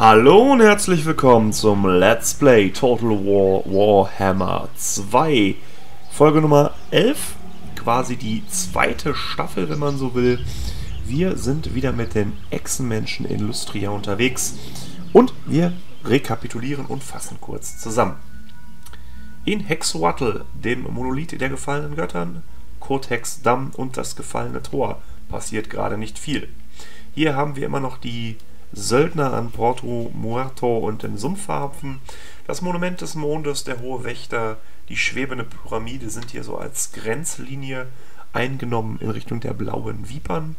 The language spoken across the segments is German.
Hallo und herzlich willkommen zum Let's Play Total War Warhammer 2, Folge Nummer 11, quasi die zweite Staffel, wenn man so will. Wir sind wieder mit den Echsenmenschen in Lustria unterwegs und wir rekapitulieren und fassen kurz zusammen. In Hexwattle, dem Monolith der gefallenen Göttern, Cortex Damm und das gefallene Tor, passiert gerade nicht viel. Hier haben wir immer noch die Söldner an Porto Muerto und im Sumpfhafen. Das Monument des Mondes, der Hohe Wächter, die schwebende Pyramide sind hier so als Grenzlinie eingenommen in Richtung der blauen Vipern.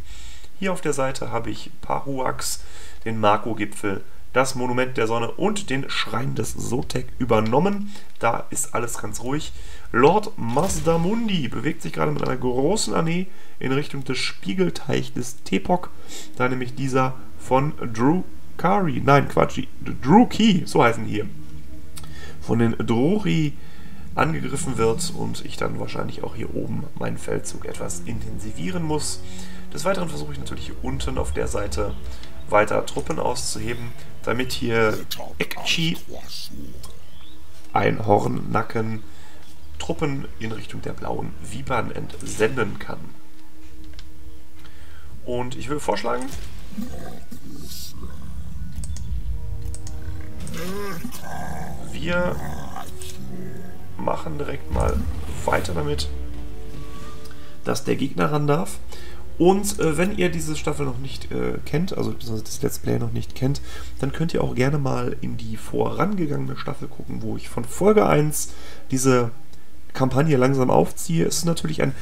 Hier auf der Seite habe ich Pahuax, den Marco-Gipfel, das Monument der Sonne und den Schrein des Sotek übernommen. Da ist alles ganz ruhig. Lord Mazdamundi bewegt sich gerade mit einer großen Armee in Richtung des Spiegelteich des Tepok, da nämlich dieser von Drukari, nein, Quatschi, Druchii, so heißen die hier, von den Druchii angegriffen wird und ich dann wahrscheinlich auch hier oben meinen Feldzug etwas intensivieren muss. Des Weiteren versuche ich natürlich hier unten auf der Seite weiter Truppen auszuheben, damit hier Ekchi, ein Hornnacken, Truppen in Richtung der blauen Vipern entsenden kann. Und ich würde vorschlagen, wir machen direkt mal weiter damit, dass der Gegner ran darf. Und wenn ihr diese Staffel noch nicht kennt, also das Let's Play noch nicht kennt, dann könnt ihr auch gerne mal in die vorangegangene Staffel gucken, wo ich von Folge 1 diese Kampagne langsam aufziehe. Es ist natürlich ein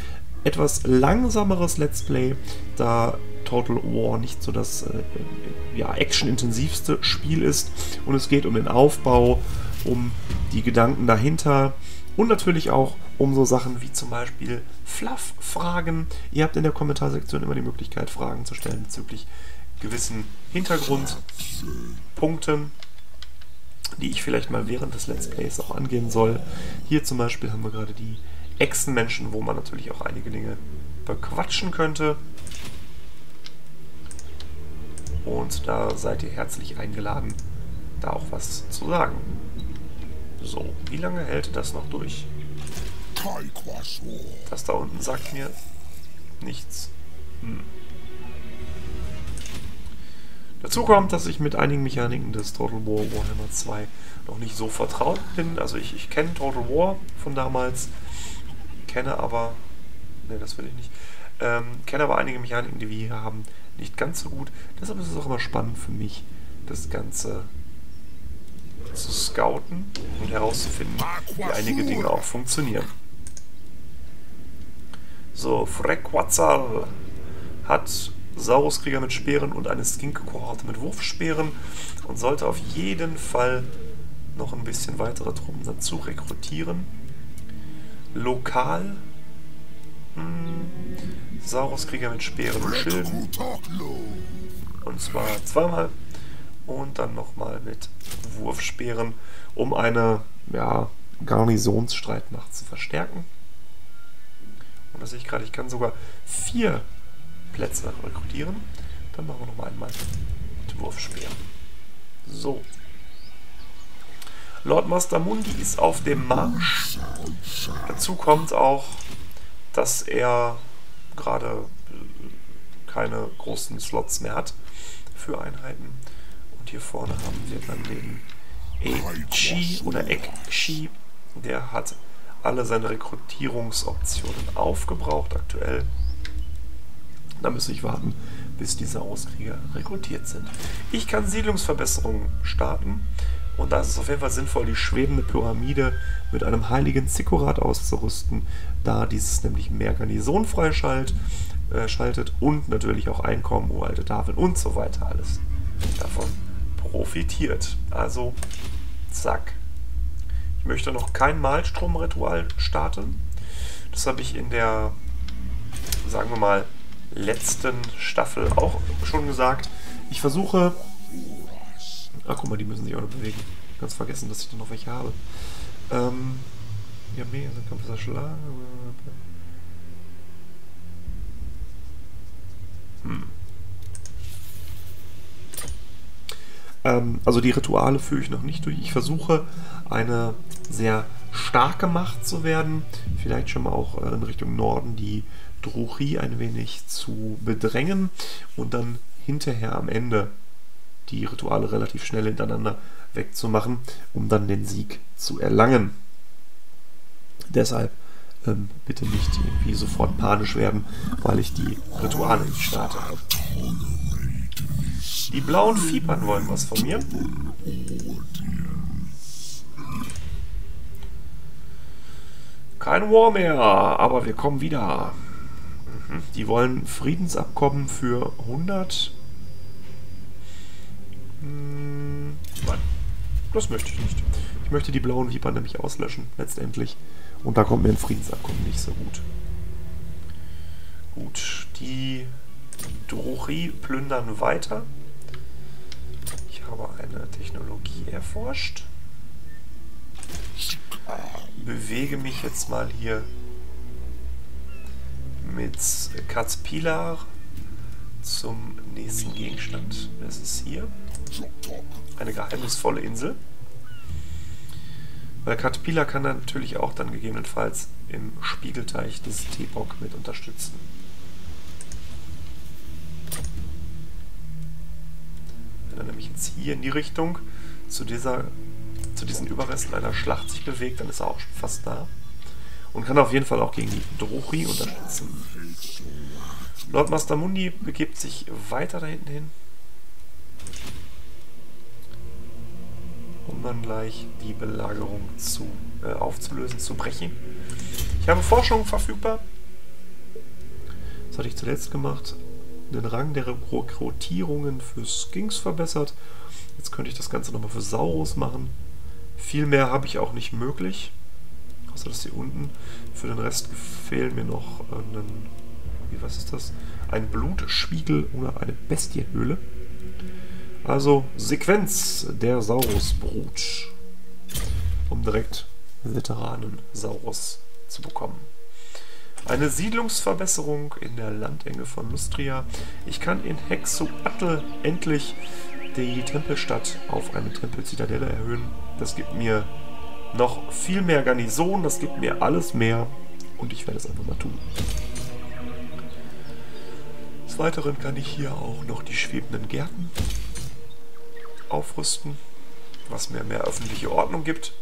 etwas langsameres Let's Play, da Total War nicht so das ja, actionintensivste Spiel ist und es geht um den Aufbau, um die Gedanken dahinter und natürlich auch um so Sachen wie zum Beispiel Fluff-Fragen. Ihr habt in der Kommentarsektion immer die Möglichkeit, Fragen zu stellen bezüglich gewissen Hintergrundpunkten, die ich vielleicht mal während des Let's Plays auch angehen soll. Hier zum Beispiel haben wir gerade die Echsenmenschen, wo man natürlich auch einige Dinge bequatschen könnte. Und da seid ihr herzlich eingeladen, da auch was zu sagen. So, wie lange hält das noch durch? Das da unten sagt mir nichts. Dazu kommt, dass ich mit einigen Mechaniken des Total War Warhammer 2 noch nicht so vertraut bin. Also ich kenne Total War von damals, kenne aber... Ne, das will ich nicht. Kenne aber einige Mechaniken, die wir hier haben, nicht ganz so gut. Deshalb ist es auch immer spannend für mich, das Ganze zu scouten und herauszufinden, wie einige Dinge auch funktionieren. So, Frequazar hat Sauruskrieger mit Speeren und eine Skink-Kohorte mit Wurfspeeren und sollte auf jeden Fall noch ein bisschen weitere Truppen dazu rekrutieren. Lokal Sauruskrieger mit Speeren und Schilden. Und zwar zweimal. Und dann nochmal mit Wurfspeeren, um eine ja, Garnisonsstreitmacht zu verstärken. Und das sehe ich gerade, ich kann sogar 4 Plätze rekrutieren. Dann machen wir nochmal einmal mit Wurfspeeren. So. Lord Mazdamundi ist auf dem Marsch. Dazu kommt auch, dass er gerade keine großen Slots mehr hat für Einheiten. Und hier vorne haben wir dann den Ekchi oder Ekchi. Der hat alle seine Rekrutierungsoptionen aufgebraucht aktuell. Da müsste ich warten, bis diese Auskrieger rekrutiert sind. Ich kann Siedlungsverbesserungen starten. Und da ist es auf jeden Fall sinnvoll, die schwebende Pyramide mit einem heiligen Ziggurat auszurüsten, da dieses nämlich mehr Garnison freischaltet und natürlich auch Einkommen, uralte Tafeln und so weiter. Alles davon profitiert. Also, zack. Ich möchte noch kein Malstrom-Ritual starten. Das habe ich in der, sagen wir mal, letzten Staffel auch schon gesagt. Ich versuche... Ach, guck mal, die müssen sich auch noch bewegen. Ganz vergessen, dass ich da noch welche habe. Ja, mehr sind Kampfechsenreiter. Also die Rituale führe ich noch nicht durch. Ich versuche, eine sehr starke Macht zu werden. Vielleicht schon mal auch in Richtung Norden die Druchii ein wenig zu bedrängen und dann hinterher am Ende die Rituale relativ schnell hintereinander wegzumachen, um dann den Sieg zu erlangen. Deshalb bitte nicht irgendwie sofort panisch werden, weil ich die Rituale nicht starte. Die blauen Vipern wollen was von mir. Kein War mehr, aber wir kommen wieder. Die wollen Friedensabkommen für 100. Nein, das möchte ich nicht. Ich möchte die blauen Vipern nämlich auslöschen, letztendlich. Und da kommt mir ein Friedensabkommen nicht so gut. Gut, die Druchii plündern weiter. Ich habe eine Technologie erforscht. Bewege mich jetzt mal hier mit Katzpilar zum nächsten Gegenstand. Das ist hier eine geheimnisvolle Insel. Weil Katzpilar kann er natürlich auch dann gegebenenfalls im Spiegelteich des Tepok mit unterstützen. Wenn er nämlich jetzt hier in die Richtung zu diesen Überresten einer Schlacht sich bewegt, dann ist er auch schon fast da. Und kann auf jeden Fall auch gegen die Druchii unterstützen. Lord Mazdamundi begibt sich weiter da hinten hin, um dann gleich die Belagerung aufzulösen, zu brechen. Ich habe Forschung verfügbar. Das hatte ich zuletzt gemacht. Den Rang der Rekrutierungen für Skinks verbessert. Jetzt könnte ich das Ganze nochmal für Saurus machen. Viel mehr habe ich auch nicht möglich. Außer das hier unten. Für den Rest fehlen mir noch ein Blutspiegel oder eine Bestienhöhle. Also Sequenz der Saurusbrut, um direkt Veteranen Saurus zu bekommen. Eine Siedlungsverbesserung in der Landenge von Lustria. Ich kann in Hexwattle endlich die Tempelstadt auf eine Tempelzitadelle erhöhen. Das gibt mir noch viel mehr Garnison, das gibt mir alles mehr und ich werde es einfach mal tun. Des Weiteren kann ich hier auch noch die schwebenden Gärten aufrüsten, was mir mehr öffentliche Ordnung gibt.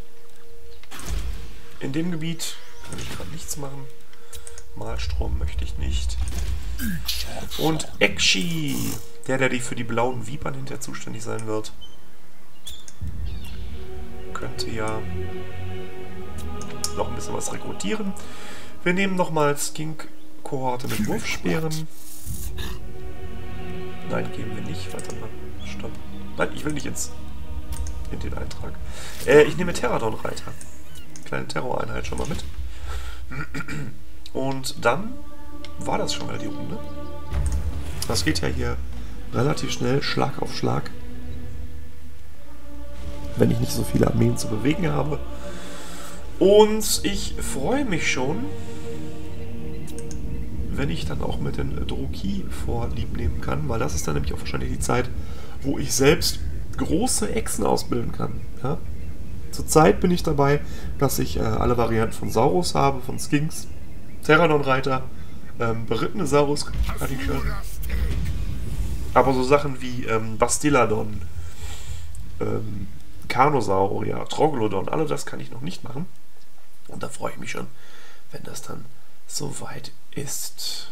In dem Gebiet kann ich gerade nichts machen. Malstrom möchte ich nicht. Und Ekchi, der für die blauen Vipern hinterher zuständig sein wird, könnte ja noch ein bisschen was rekrutieren. Wir nehmen nochmal Skink-Kohorte mit Wurfspeeren. Nein, geben wir nicht. Warte mal. Stopp. Nein, ich will nicht in den Eintrag. Ich nehme Terradon-Reiter. Kleine Terroreinheit schon mal mit. Und dann war das schon wieder die Runde. Das geht ja hier relativ schnell, Schlag auf Schlag. Wenn ich nicht so viele Armeen zu bewegen habe. Und ich freue mich schon, wenn ich dann auch mit den Druchii vorlieb nehmen kann, weil das ist dann nämlich auch wahrscheinlich die Zeit, wo ich selbst große Echsen ausbilden kann. Ja? Zurzeit bin ich dabei, dass ich alle Varianten von Saurus habe, von Skinks, Terradon-Reiter, berittene Saurus, hatte ich schon. Aber so Sachen wie Bastilladon, Kanosaurier, Troglodon, alle das kann ich noch nicht machen. Und da freue ich mich schon, wenn das dann soweit ist.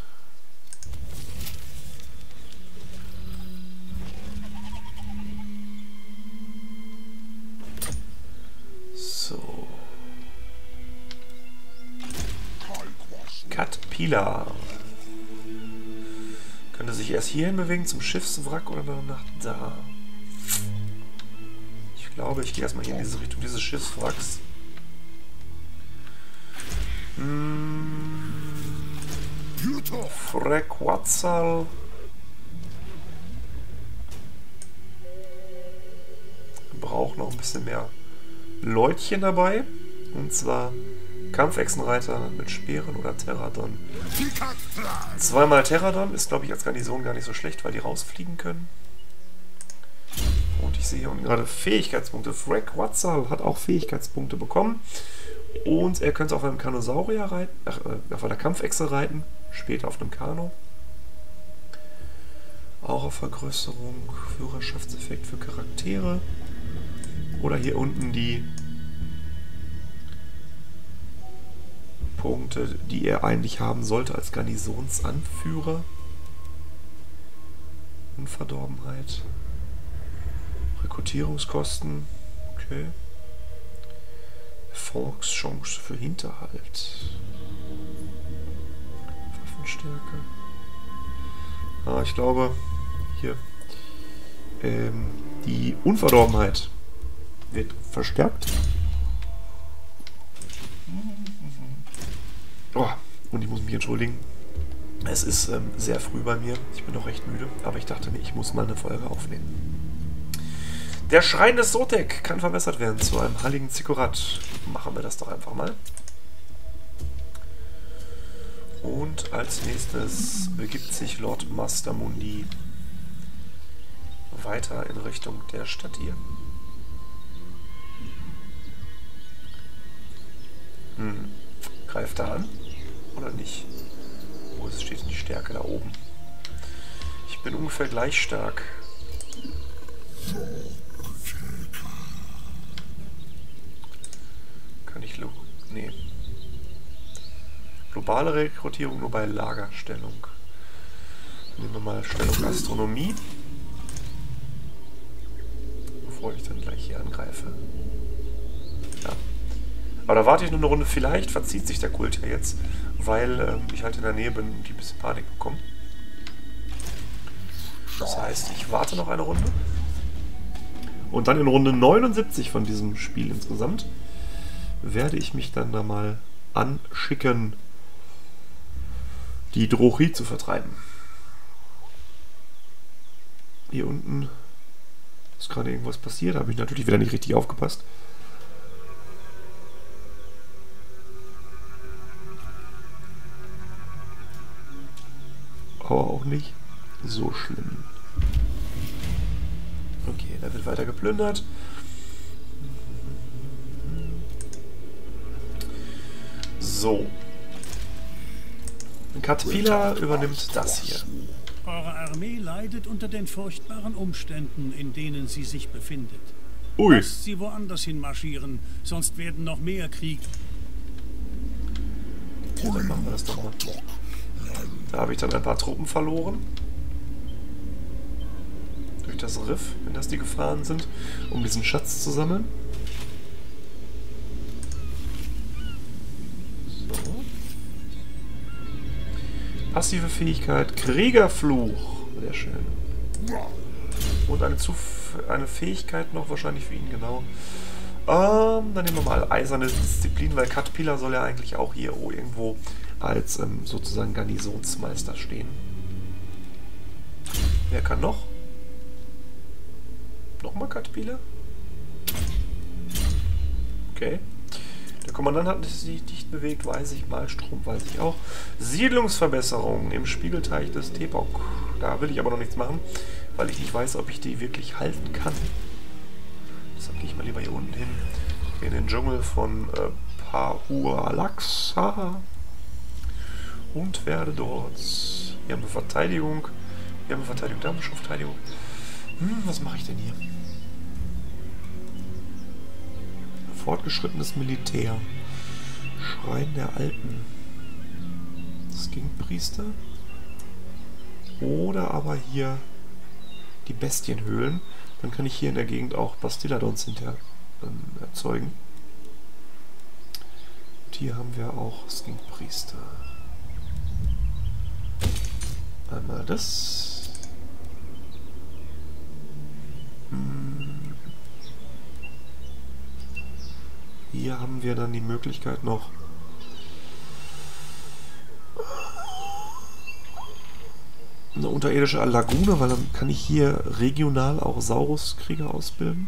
So. Katzpilar. Könnte sich erst hierhin bewegen, zum Schiffswrack oder nach da. Ich glaube, ich gehe erstmal hier in diese Richtung dieses Schiffswracks. Frequazar. Braucht noch ein bisschen mehr Leutchen dabei. Und zwar Kampfechsenreiter mit Speeren oder Terradon. Zweimal Terradon ist, glaube ich, als Garnison gar nicht so schlecht, weil die rausfliegen können. Und ich Ich sehe hier unten gerade Fähigkeitspunkte. Frequazar hat auch Fähigkeitspunkte bekommen. Und er könnte auf einem Kanosaurier reiten, auf einer Kampfechse reiten, später auf einem Kano. Auch auf Vergrößerung, Führerschaftseffekt für Charaktere. Oder hier unten die Punkte, die er eigentlich haben sollte als Garnisonsanführer. Unverdorbenheit. Rekrutierungskosten. Okay. Erfolgschance für Hinterhalt. Waffenstärke. Ah, ich glaube, hier die Unverdorbenheit wird verstärkt. Oh, und ich muss mich entschuldigen. Es ist sehr früh bei mir. Ich bin noch recht müde, aber ich dachte mir, ich muss mal eine Folge aufnehmen. Der Schrein des Sotek kann verbessert werden zu einem heiligen Ziggurat. Machen wir das doch einfach mal. Und als nächstes begibt sich Lord Mazdamundi weiter in Richtung der Stadt hier. Greift er an? Oder nicht? Wo ist es? Steht die Stärke da oben? Ich bin ungefähr gleich stark. Kann ich... Nee. Globale Rekrutierung nur bei Lagerstellung. Nehmen wir mal Stellung Astronomie. Bevor ich dann gleich hier angreife. Ja. Aber da warte ich nur eine Runde. Vielleicht verzieht sich der Kult ja jetzt, weil ich halt in der Nähe bin und die ein bisschen Panik bekommen. Das heißt, ich warte noch eine Runde. Und dann in Runde 79 von diesem Spiel insgesamt werde ich mich dann da mal anschicken, die Druchii zu vertreiben. Hier unten ist gerade irgendwas passiert, da habe ich natürlich wieder nicht richtig aufgepasst. Aber auch nicht so schlimm. Okay, da wird weiter geplündert. So. Katpila übernimmt das hier. Eure Armee leidet unter den furchtbaren Umständen, in denen sie sich befindet. Ui. Lasst sie woanders hin marschieren, sonst werden noch mehr Krieg. Ja, dann machen wir das doch mal. Da habe ich dann ein paar Truppen verloren. Durch das Riff, wenn das die Gefahren sind, um diesen Schatz zu sammeln. So. Passive Fähigkeit, Kriegerfluch. Sehr schön. Und eine Fähigkeit noch, wahrscheinlich für ihn, genau. Dann nehmen wir mal eiserne Disziplin, weil Katpila soll ja eigentlich auch hier irgendwo als sozusagen Garnisonsmeister stehen. Wer kann noch? Nochmal Katpila? Okay. Der Kommandant hat sich nicht bewegt, weiß ich. Malstrom, weiß ich auch. Siedlungsverbesserung im Spiegelteich des Tepok. Da will ich aber noch nichts machen, weil ich nicht weiß, ob ich die wirklich halten kann. Deshalb gehe ich mal lieber hier unten hin, in den Dschungel von Pahuax. Und werde dort. Hier haben wir Verteidigung. Hier haben wir Verteidigung, da haben wir schon Verteidigung. Was mache ich denn hier? Fortgeschrittenes Militär. Schrein der Alten. Skink-Priester. Oder aber hier die Bestienhöhlen. Dann kann ich hier in der Gegend auch Bastilladons hinter erzeugen. Und hier haben wir auch Skink-Priester. Einmal das. Hier haben wir dann die Möglichkeit noch eine unterirdische Lagune, weil dann kann ich hier regional auch Sauruskrieger ausbilden.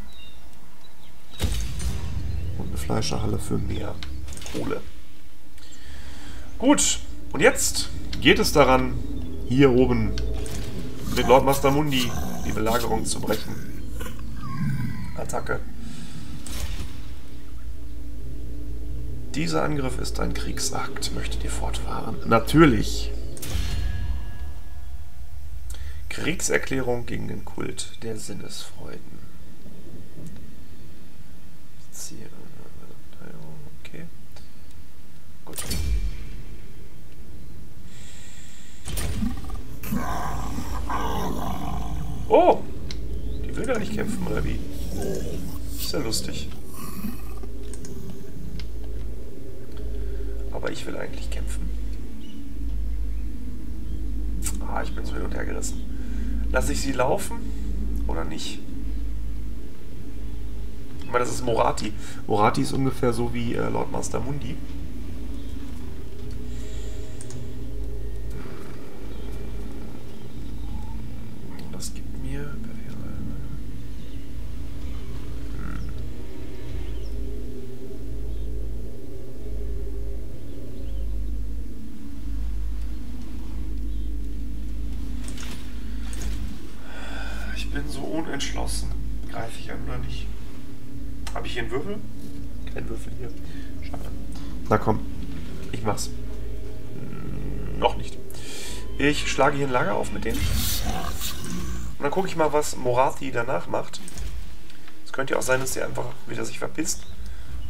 Und eine Fleischerhalle für mehr Kohle. Gut, und jetzt geht es daran, hier oben mit Lord Mazdamundi die Belagerung zu brechen. Attacke. Dieser Angriff ist ein Kriegsakt. Möchtet ihr fortfahren? Natürlich! Kriegserklärung gegen den Kult der Sinnesfreuden. Okay. Gut. Oh! Die will gar nicht kämpfen, oder wie? Ist ja lustig. Aber ich will eigentlich kämpfen. Ah, ich bin so hin und her gerissen. Lasse ich sie laufen oder nicht? Ich meine, das ist Morathi. Morathi ist ungefähr so wie Lord Mazdamundi. Das gibt mir... entschlossen. Greife ich an oder nicht? Habe ich hier einen Würfel? Kein Würfel hier. Schade. Na komm, ich mach's. Noch nicht. Ich schlage hier ein Lager auf mit denen. Und dann gucke ich mal, was Morathi danach macht. Es könnte ja auch sein, dass sie einfach wieder sich verpisst.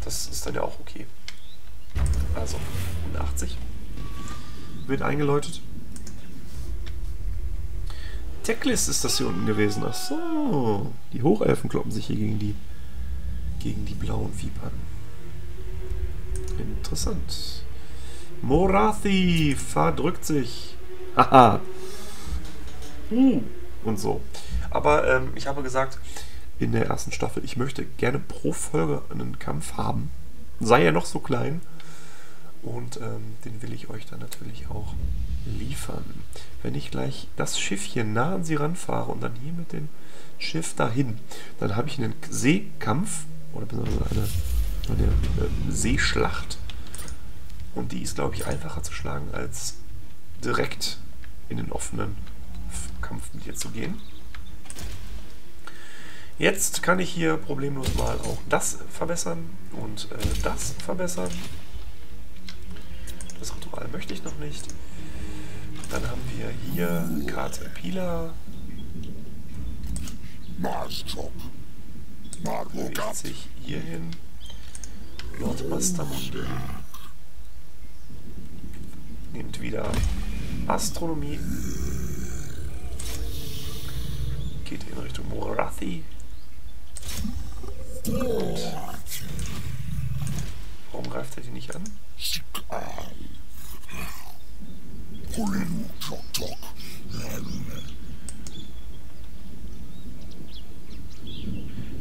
Das ist dann ja auch okay. Also, 80 wird eingeläutet. Checklist ist das hier unten gewesen. Ach so, die Hochelfen kloppen sich hier gegen die blauen Vipern. Interessant. Morathi verdrückt sich. Haha. Und so. Aber ich habe gesagt, in der ersten Staffel, ich möchte gerne pro Folge einen Kampf haben. Sei ja noch so klein. Und den will ich euch dann natürlich auch liefern. Wenn ich gleich das Schiff hier nah an sie ranfahre und dann hier mit dem Schiff dahin, dann habe ich einen Seekampf oder beziehungsweise eine Seeschlacht. Und die ist, glaube ich, einfacher zu schlagen, als direkt in den offenen Kampf mit ihr zu gehen. Jetzt kann ich hier problemlos mal auch das verbessern und das verbessern. Das Ritual möchte ich noch nicht. Dann haben wir hier Caterpillar. Bewegt sich hier hin. Lord Mazdamundi nimmt wieder Astronomie. Geht in Richtung Morathi. Und warum greift er die nicht an?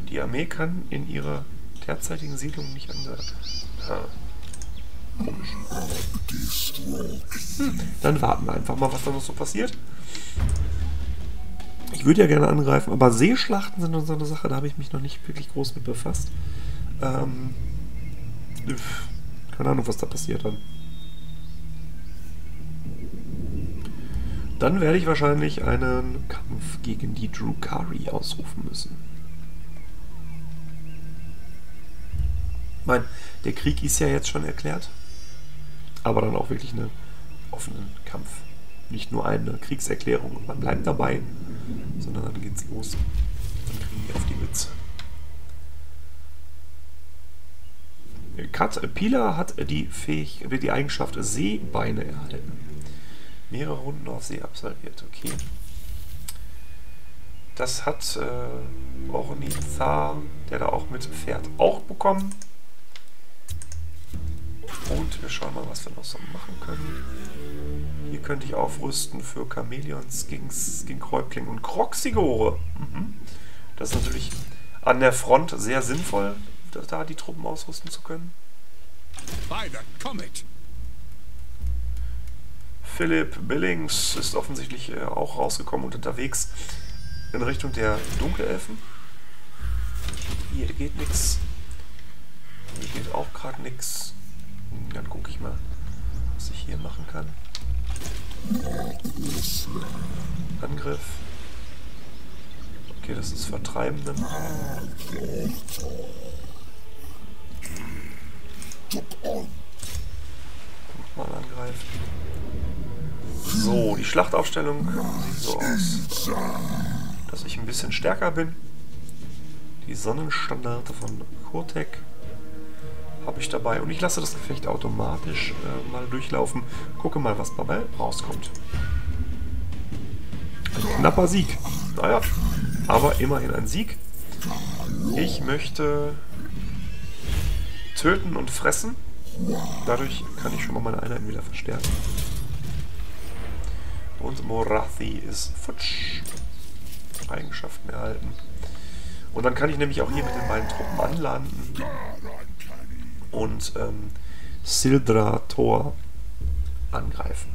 Die Armee kann in ihrer derzeitigen Siedlung nicht angreifen. Komisch. Dann warten wir einfach mal, was da noch so passiert. Ich würde ja gerne angreifen, aber Seeschlachten sind so eine Sache, da habe ich mich noch nicht wirklich groß mit befasst. Keine Ahnung, was da passiert dann. Dann werde ich wahrscheinlich einen Kampf gegen die Drukari ausrufen müssen. Ich meine, der Krieg ist ja jetzt schon erklärt, aber dann auch wirklich einen offenen Kampf. Nicht nur eine Kriegserklärung und man bleibt dabei, sondern dann geht's los. Dann kriegen die auf die Mütze. Caterpillar hat die Eigenschaft Seebeine erhalten. Mehrere Runden auf See absolviert. Okay. Das hat Ornithar, der da auch mit Pferd, auch bekommen. Und wir schauen mal, was wir noch so machen können. Hier könnte ich aufrüsten für Chamäleons, Skink-Kohorte und Kroxigore. Das ist natürlich an der Front sehr sinnvoll, da die Truppen ausrüsten zu können. Philipp Billings ist offensichtlich auch rausgekommen und unterwegs in Richtung der Dunkelelfen. Hier geht nichts. Hier geht auch gerade nichts. Dann gucke ich mal, was ich hier machen kann. Angriff. Okay, das ist Vertreiben mit dem Arm. Nochmal angreifen. So, die Schlachtaufstellung sieht so aus, dass ich ein bisschen stärker bin. Die Sonnenstandarte von Cortex habe ich dabei und ich lasse das Gefecht automatisch mal durchlaufen. Gucke mal, was dabei rauskommt. Ein knapper Sieg. Naja, aber immerhin ein Sieg. Ich möchte töten und fressen. Dadurch kann ich schon mal meine Einheiten wieder verstärken. Und Morathi ist futsch. Eigenschaften erhalten. Und dann kann ich nämlich auch hier mit den beiden Truppen anlanden und Sildra Tor angreifen.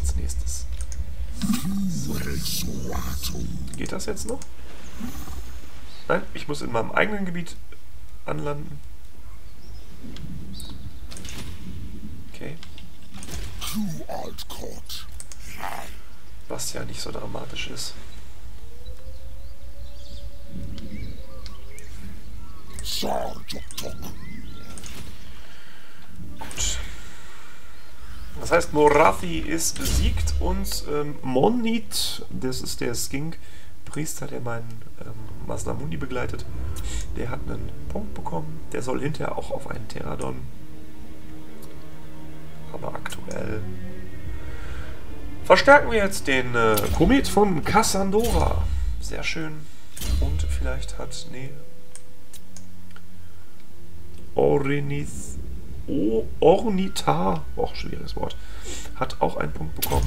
Als nächstes. So. Geht das jetzt noch? Nein, ich muss in meinem eigenen Gebiet anlanden. Okay. Was ja nicht so dramatisch ist. Gut. Das heißt, Morathi ist besiegt und Monit, das ist der Skink-Priester, der meinen Mazdamundi begleitet, der hat einen Punkt bekommen. Der soll hinterher auch auf einen Terradon. Aber aktuell verstärken wir jetzt den Komet von Cassandora. Sehr schön. Und vielleicht hat... Nee. Ornithar. Auch schwieriges Wort. Hat auch einen Punkt bekommen.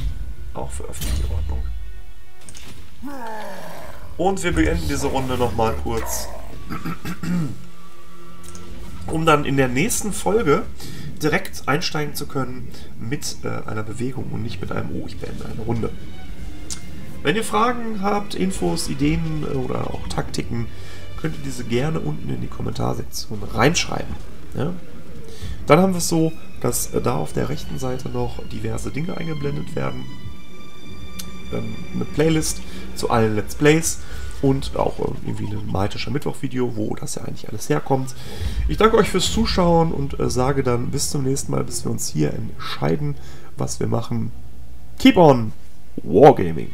Auch für öffentliche Ordnung. Und wir beenden diese Runde nochmal kurz. Um dann in der nächsten Folge direkt einsteigen zu können mit einer Bewegung und nicht mit einem Oh, ich beende eine Runde. Wenn ihr Fragen habt, Infos, Ideen oder auch Taktiken, könnt ihr diese gerne unten in die Kommentarsektion reinschreiben. Ja? Dann haben wir es so, dass da auf der rechten Seite noch diverse Dinge eingeblendet werden. Eine Playlist zu allen Let's Plays und auch irgendwie ein Maltischer Mittwoch-Video, wo das ja eigentlich alles herkommt. Ich danke euch fürs Zuschauen und sage dann bis zum nächsten Mal, bis wir uns hier entscheiden, was wir machen. Keep on Wargaming!